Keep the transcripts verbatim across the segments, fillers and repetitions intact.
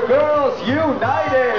for Girls United.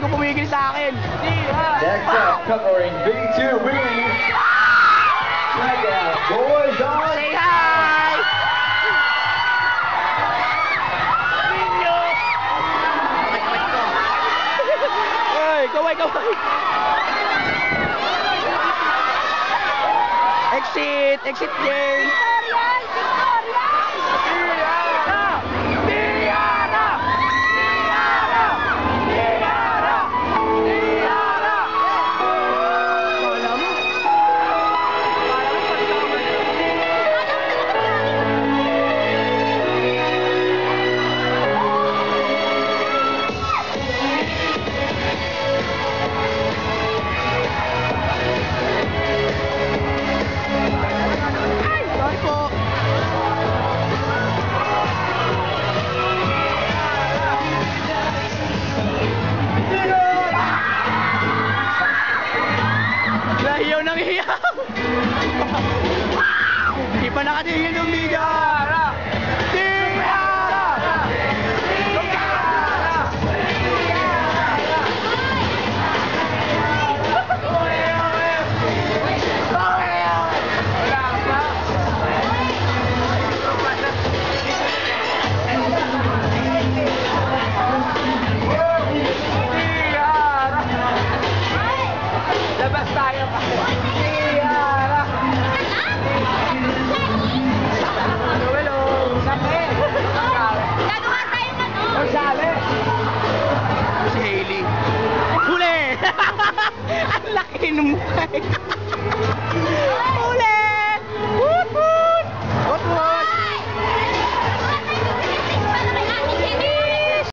ko pumigil sa akin. Next up, covering B two winning. Check out Boys on. Say hi! Ninyo! Hey, kaway, kaway! Exit! Exit day! Hindi pa nakatingin umiga!